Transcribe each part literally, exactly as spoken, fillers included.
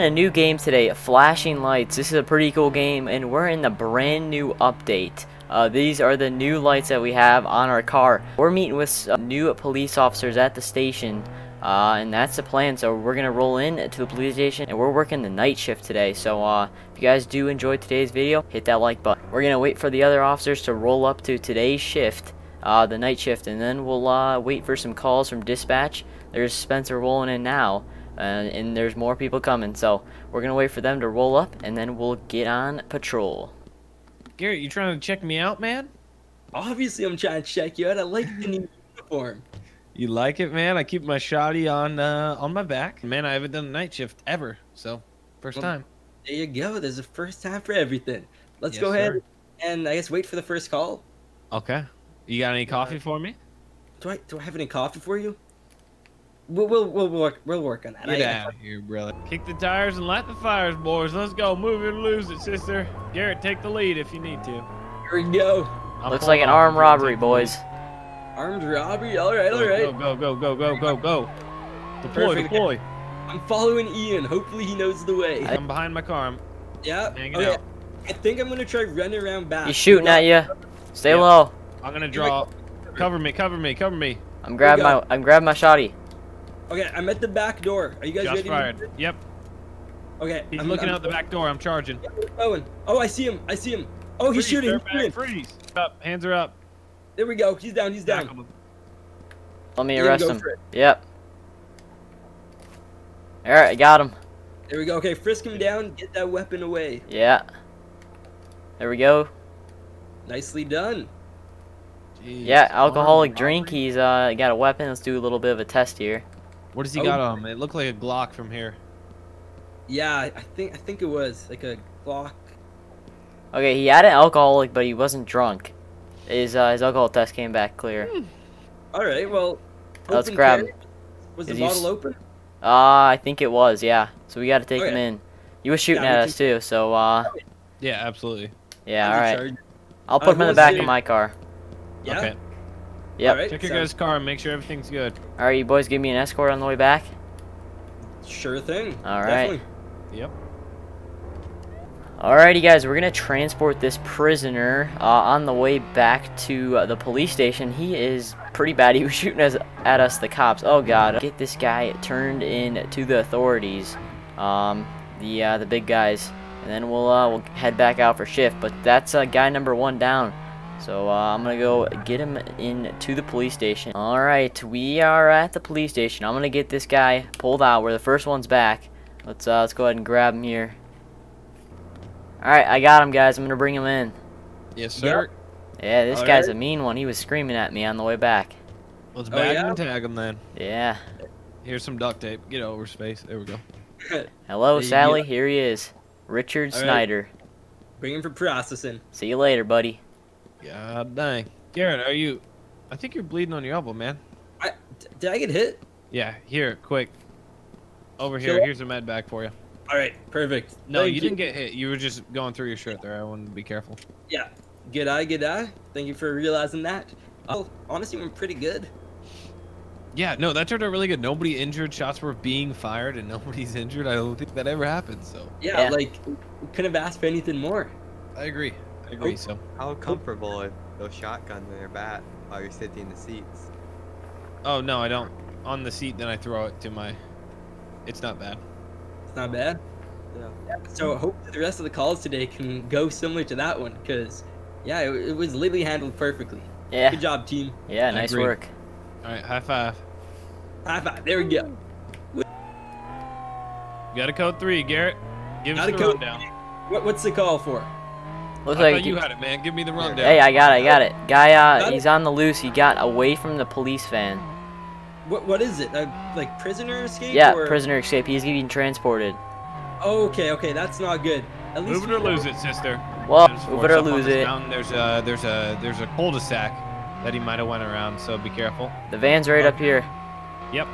in a new game today, Flashing Lights. This is a pretty cool game, and we're in the brand new update. Uh, these are the new lights that we have on our car. We're meeting with uh, new police officers at the station, uh, and that's the plan. So we're gonna roll in to the police station, and we're working the night shift today. So uh, if you guys do enjoy today's video, hit that like button. We're gonna wait for the other officers to roll up to today's shift, uh, the night shift, and then we'll uh, wait for some calls from dispatch. There's Spencer rolling in now. Uh, and there's more people coming, so we're gonna wait for them to roll up, and then we'll get on patrol. Garrett, you trying to check me out, man? Obviously, I'm trying to check you out. I like the new uniform. You like it, man? I keep my shoddy on uh, on my back, man. I haven't done a night shift ever, so first well, time. There you go. There's a first time for everything. Let's yes, go ahead sir. and I guess wait for the first call. Okay. You got any coffee uh, for me? Do I do I have any coffee for you? We'll, we'll, we'll, work, we'll work on that. Get I, out I, here, brother. Kick the tires and light the fires, boys. Let's go. Move it or lose it, sister. Garrett, take the lead if you need to. Here we go. I'm Looks like an armed robbery, boys. Armed robbery? All right, all right. Go, go, go, go, go, go, go. Deploy, Perfect. deploy. I'm following Ian. Hopefully he knows the way. I'm behind my car. I'm yeah. Hanging okay. out. I think I'm going to try running around back. He's shooting at you. Stay yeah. low. I'm going to draw. Cover me, cover me, cover me. I'm grabbing my, I'm grabbing my shotty. Okay, I'm at the back door. Are you guys Just ready? Fired. Yep. Okay. He's I'm looking I'm, out the back door. I'm charging. Oh, oh, I see him. I see him. Oh, freeze, he's shooting. He's shooting. Freeze. Up. Hands are up. There we go. He's down. He's down. Let me arrest him. Yep. All right, I got him. There we go. Okay, frisk him down. Get that weapon away. Yeah. There we go. Nicely done. Jeez. Yeah, alcoholic drink. He's uh got a weapon. Let's do a little bit of a test here. What does he oh, got on? It looked like a Glock from here. Yeah, I think I think it was like a Glock. Okay, he had an alcoholic, but he wasn't drunk. His uh, his alcohol test came back clear. Hmm. All right, well, let's grab him. Was the bottle open? Ah, uh, I think it was. Yeah, so we got to take okay. him in. You were shooting yeah, at us too, so uh. Yeah, absolutely. Yeah, all right. Charge? I'll put uh, him in the back it? of my car. Yeah. Okay. Yep. Right, Check your so. guys' car and make sure everything's good. All right, you boys, give me an escort on the way back. Sure thing. All right. Definitely. Yep. All right, you guys, we're gonna transport this prisoner uh, on the way back to uh, the police station. He is pretty bad. He was shooting us, at us, the cops. Oh God! Get this guy turned in to the authorities, um, the uh, the big guys, and then we'll uh, we'll head back out for shift. But that's uh, guy number one down. So uh, I'm gonna go get him in to the police station. All right, we are at the police station. I'm gonna get this guy pulled out. We're the first ones back. Let's uh, let's go ahead and grab him here. All right, I got him, guys. I'm gonna bring him in. Yes, sir. Yep. Yeah, this All guy's right. a mean one. He was screaming at me on the way back. Let's bag oh, yeah? him and tag him then. Yeah. Here's some duct tape. Get over space. There we go. Hello, Sally. Here he is, Richard All Snyder. Right. Bring him for processing. See you later, buddy. God dang. Garrett, are you... I think you're bleeding on your elbow, man. I, did I get hit? Yeah, here, quick. Over here, sure. here's a med bag for you. All right, perfect. No, Thank you didn't get hit. You were just going through your shirt there. I wanted to be careful. Yeah. Good eye, good eye. Thank you for realizing that. Oh, honestly, we're pretty good. Yeah, no, that turned out really good. Nobody injured. Shots were being fired, and nobody's injured. I don't think that ever happened, so... Yeah, yeah. like, we couldn't have asked for anything more. I agree. I agree, so. How comfortable are those shotguns in your bat while you're sitting in the seats? Oh no, I don't. On the seat, then I throw it to my. It's not bad. It's not bad. Yeah. yeah. So I hope that the rest of the calls today can go similar to that one, because yeah, it, it was literally handled perfectly. Yeah. Good job, team. Yeah, I nice agree. work. All right, high five. High five. There we go. You got a code three, Garrett. Give got us the rundown. What, what's the call for? Looks I like you had it, man. Give me the rundown. Hey, I got it. I got it. Guy, uh, got he's it? on the loose. He got away from the police van. What? What is it? Uh, like prisoner escape? Yeah, or? prisoner escape. He's getting transported. Oh, okay, okay, that's not good. At least move it or lose it, sister. Well, move it or lose it. Mountain, there's a there's a there's a cul-de-sac that he might have went around, so be careful. The van's right oh. up here. Yep.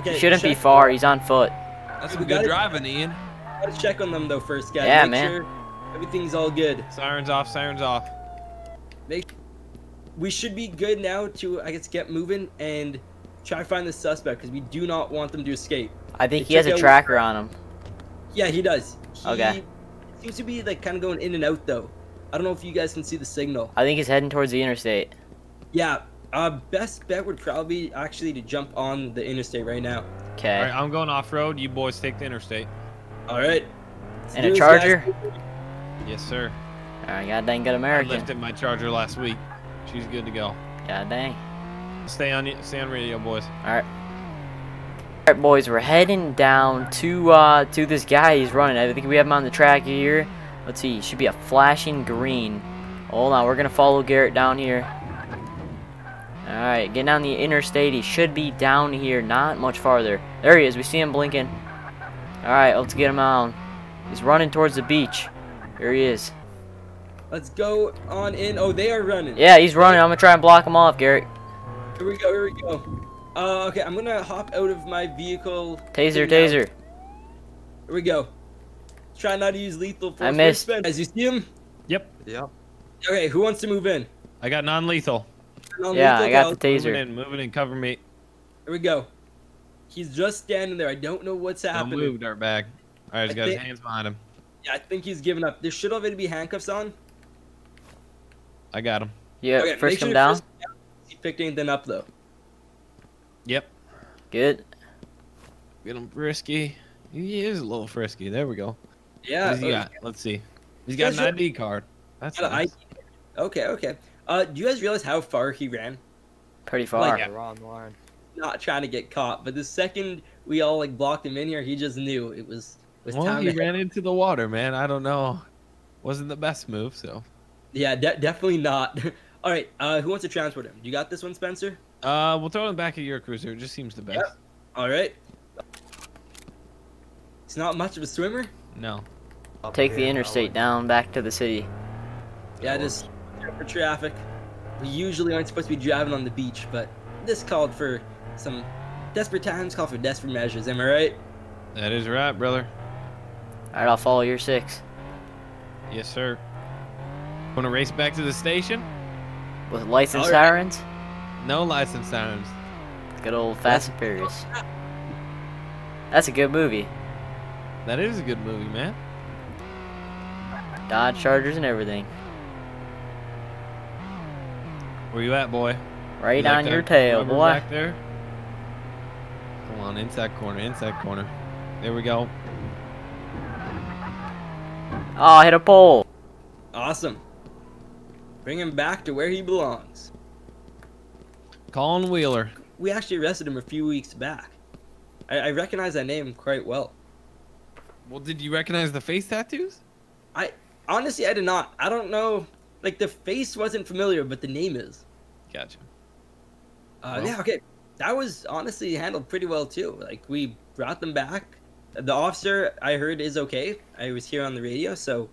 Okay, he shouldn't be far. He's on foot. That's some good driving, Ian. Let's check on them though first, guys. Yeah, Make man. Sure everything's all good. Sirens off, sirens off. They, we should be good now to, I guess, get moving and try to find the suspect, because we do not want them to escape. I think they he has a tracker on him. Yeah, he does. He okay. seems to be like kind of going in and out though. I don't know if you guys can see the signal. I think he's heading towards the interstate. Yeah. Uh, best bet would probably be actually to jump on the interstate right now. Okay. All right, I'm going off road. You boys take the interstate. All right. And a Charger. Guys. Yes, sir. All right, god dang good American. I lifted my Charger last week. She's good to go. God dang. Stay on, stay on radio, boys. All right. All right, boys, we're heading down to uh to this guy. He's running. I think we have him on the track here. Let's see. Should be a flashing green. Hold on. We're gonna follow Garrett down here. All right, getting down the interstate. He should be down here, not much farther. There he is. We see him blinking. All right, let's get him out. He's running towards the beach. Here he is. Let's go on in. Oh, they are running. Yeah, he's running. I'm gonna try and block him off, Garrett. Here we go. Here we go. Uh, okay, I'm gonna hop out of my vehicle. Taser, taser. Here we go. Try not to use lethal force. I missed. As you see him. Yep. Yep. Okay, who wants to move in? I got non-lethal. Non yeah, I got out. the taser. Moving in, moving in, cover me. Here we go. He's just standing there. I don't know what's happening. Don't move, dirtbag. All right, he's I got his hands behind him. Yeah, I think he's giving up. There should already be handcuffs on. I got him. Yeah, okay, first come sure down. First, he picked anything up, though. Yep. Good. Get him frisky. He is a little frisky. There we go. Yeah. What does he okay. got? Let's see. He's got yeah, an I D card. That's nice. I D. Okay, okay. Uh, do you guys realize how far he ran? Pretty far. Like, yeah. Wrong line. Not trying to get caught, but the second we all like blocked him in here, he just knew it was. was well, time he to ran into the water, man. I don't know. Wasn't the best move, so. Yeah, de definitely not. All right, uh, who wants to transport him? You got this one, Spencer? Uh, we'll throw him back at your cruiser. It just seems the best. Yep. All right. He's not much of a swimmer. No. I'll take the interstate down back to the city. Yeah, just. For traffic, we usually aren't supposed to be driving on the beach, but this called for some desperate times, called for desperate measures. Am I right? That is right, brother. All right, I'll follow your six. Yes, sir. Want to race back to the station? With lights and sirens? No lights and sirens. Good old Fast and Furious. That's a good movie. That is a good movie, man. Dodge Chargers and everything. Where you at, boy? Right on your tail, boy. Back there. Come on, inside corner, inside corner. There we go. Oh, I hit a pole. Awesome. Bring him back to where he belongs. Colin Wheeler. We actually arrested him a few weeks back. I, I recognize that name quite well. Well, did you recognize the face tattoos? I honestly, I did not. I don't know. Like, the face wasn't familiar, but the name is. Gotcha. Uh, well. Yeah, okay. That was honestly handled pretty well, too. Like, we brought them back. The officer, I heard, is okay. I was here on the radio, so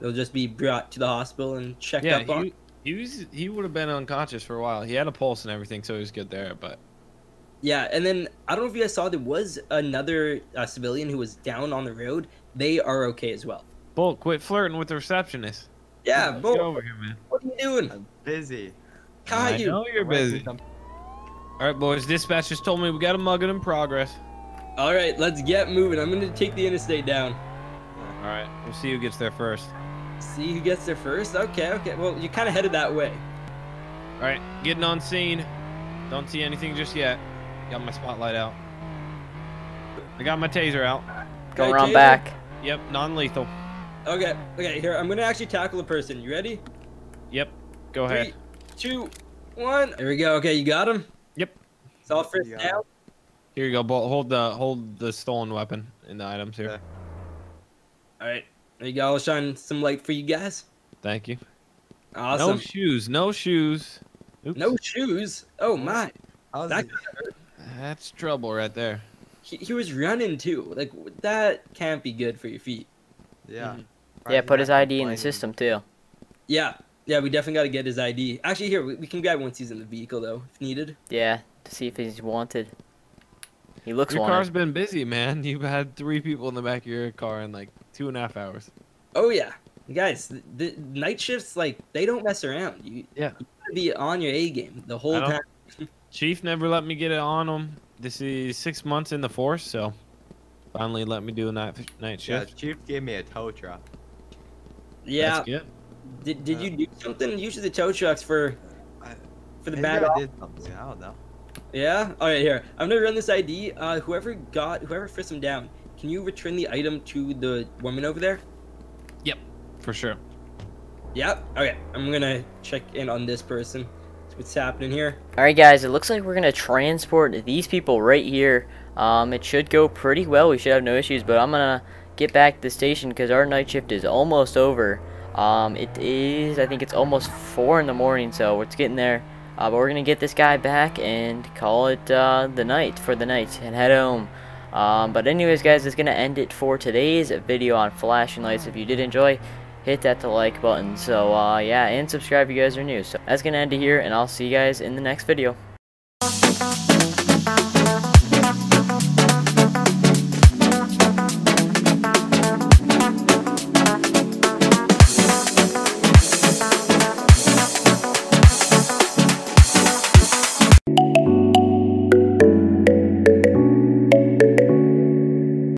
they'll just be brought to the hospital and checked yeah, up he, on. He, was, he would have been unconscious for a while. He had a pulse and everything, so he was good there, but. Yeah, and then I don't know if you guys saw, there was another uh, civilian who was down on the road. They are okay as well. Bull, quit flirting with the receptionist. Yeah, yeah, Bo, over here, man. What are you doing? I'm busy. How are you? I know you're busy. All right, boys. Dispatch just told me we got a mugging in progress. All right, let's get moving. I'm going to take the interstate down. All right, we'll see who gets there first. See who gets there first? Okay, okay. Well, you kind of headed that way. All right, getting on scene. Don't see anything just yet. Got my spotlight out. I got my taser out. Go okay, around taser. back. Yep, non-lethal. Okay, okay, here, I'm gonna actually tackle a person. You ready? Yep, go ahead. Three, two, one. There we go, okay, you got him? Yep. It's all first down. Here you go, Bolt. Hold the, hold the stolen weapon and the items here. Okay. All right, there you go. I'll shine some light for you guys. Thank you. Awesome. No shoes, no shoes. Oops. No shoes? Oh, my. That That's trouble right there. He, he was running, too. Like, that can't be good for your feet. Yeah. Mm-hmm. Yeah, put his I D in the system, too. Yeah. Yeah, we definitely got to get his I D. Actually, here, we, we can grab once he's in the vehicle, though, if needed. Yeah, to see if he's wanted. He looks wanted. Your car's been busy, man. You've had three people in the back of your car in, like, two and a half hours. Oh, yeah. Guys, the, the night shifts, like, they don't mess around. You, yeah. You got to be on your A game the whole time. Chief never let me get it on him. This is six months in the force, so... finally let me do a night night shift. Yeah, Chief gave me a tow truck. Yeah. That's good. Did Did uh, you do something? Usually the tow trucks for I, for the bad. I did something. I don't know. Yeah. All right. Here, I'm gonna run this I D. Uh, whoever got whoever frisked him down, can you return the item to the woman over there? Yep. For sure. Yep. Okay. I'm gonna check in on this person. What's happening here? Alright guys, it looks like we're gonna transport these people right here. Um, it should go pretty well. We should have no issues, but I'm gonna get back to the station because our night shift is almost over. Um, it is, I think it's almost four in the morning, so it's getting there. Uh, but we're gonna get this guy back and call it uh, the night for the night and head home. Um, but anyways guys, it's gonna end it for today's video on Flashing Lights. If you did enjoy, hit that to like button. So uh, yeah, and subscribe if you guys are new. So that's gonna end it here, and I'll see you guys in the next video.